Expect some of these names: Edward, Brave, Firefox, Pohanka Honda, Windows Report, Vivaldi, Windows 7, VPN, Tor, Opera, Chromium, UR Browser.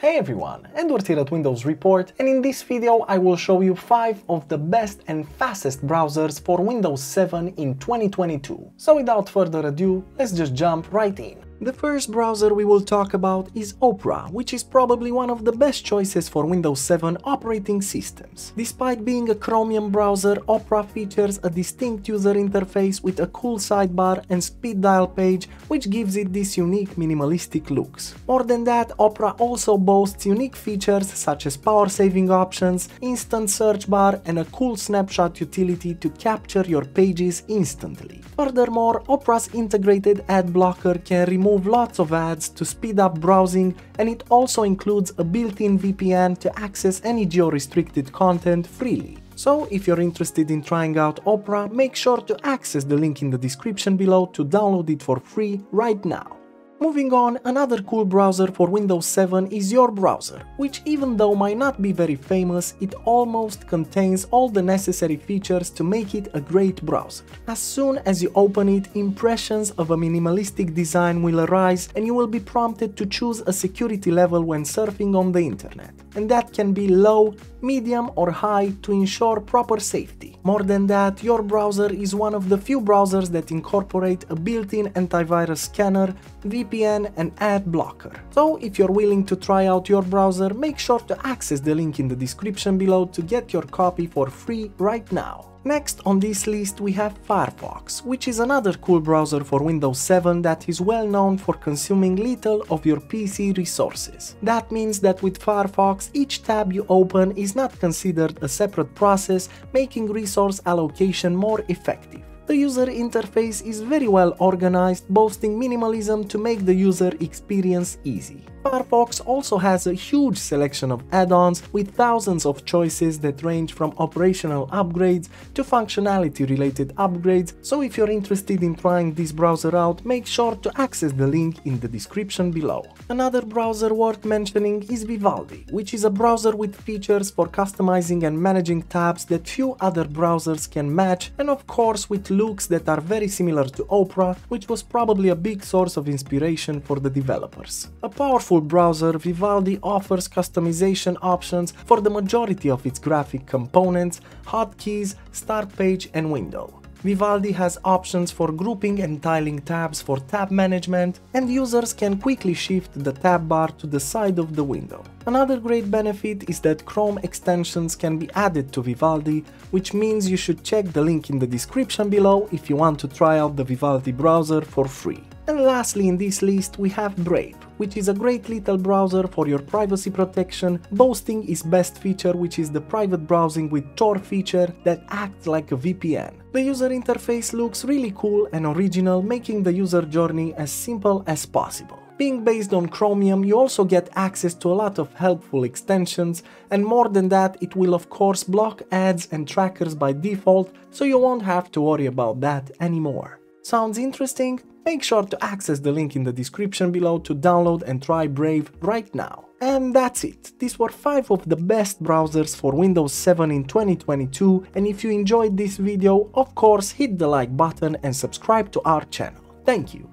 Hey everyone, Edward here at Windows Report, and in this video I will show you 5 of the best and fastest browsers for Windows 7 in 2022. So without further ado, let's just jump right in. The first browser we will talk about is Opera, which is probably one of the best choices for Windows 7 operating systems. Despite being a Chromium browser, Opera features a distinct user interface with a cool sidebar and speed dial page, which gives it this unique minimalistic look. More than that, Opera also boasts unique features such as power saving options, instant search bar, and a cool snapshot utility to capture your pages instantly. Furthermore, Opera's integrated ad blocker can remove lots of ads to speed up browsing, and it also includes a built-in VPN to access any geo-restricted content freely. So, if you're interested in trying out Opera, make sure to access the link in the description below to download it for free right now. Moving on, another cool browser for Windows 7 is UR Browser, which even though might not be very famous, it almost contains all the necessary features to make it a great browser. As soon as you open it, impressions of a minimalistic design will arise and you will be prompted to choose a security level when surfing on the internet. And that can be low, medium or high to ensure proper safety. More than that, UR Browser is one of the few browsers that incorporate a built-in antivirus scanner, VPN and ad blocker. So, if you're willing to try out UR Browser, make sure to access the link in the description below to get your copy for free right now. Next on this list we have Firefox, which is another cool browser for Windows 7 that is well known for consuming little of your PC resources. That means that with Firefox, each tab you open is not considered a separate process, making resource allocation more effective. The user interface is very well organized, boasting minimalism to make the user experience easy. Firefox also has a huge selection of add-ons with thousands of choices that range from operational upgrades to functionality-related upgrades, so if you're interested in trying this browser out, make sure to access the link in the description below. Another browser worth mentioning is Vivaldi, which is a browser with features for customizing and managing tabs that few other browsers can match, and of course with looks that are very similar to Opera, which was probably a big source of inspiration for the developers. A powerful browser, Vivaldi offers customization options for the majority of its graphic components, hotkeys, start page and window. Vivaldi has options for grouping and tiling tabs for tab management, and users can quickly shift the tab bar to the side of the window. Another great benefit is that Chrome extensions can be added to Vivaldi, which means you should check the link in the description below if you want to try out the Vivaldi browser for free. And lastly in this list we have Brave, which is a great little browser for your privacy protection, boasting its best feature, which is the private browsing with Tor feature that acts like a VPN. The user interface looks really cool and original, making the user journey as simple as possible. Being based on Chromium, you also get access to a lot of helpful extensions, and more than that, it will of course block ads and trackers by default, so you won't have to worry about that anymore. Sounds interesting? Make sure to access the link in the description below to download and try Brave right now. And that's it. These were 5 of the best browsers for Windows 7 in 2022, and if you enjoyed this video, of course hit the like button and subscribe to our channel. Thank you!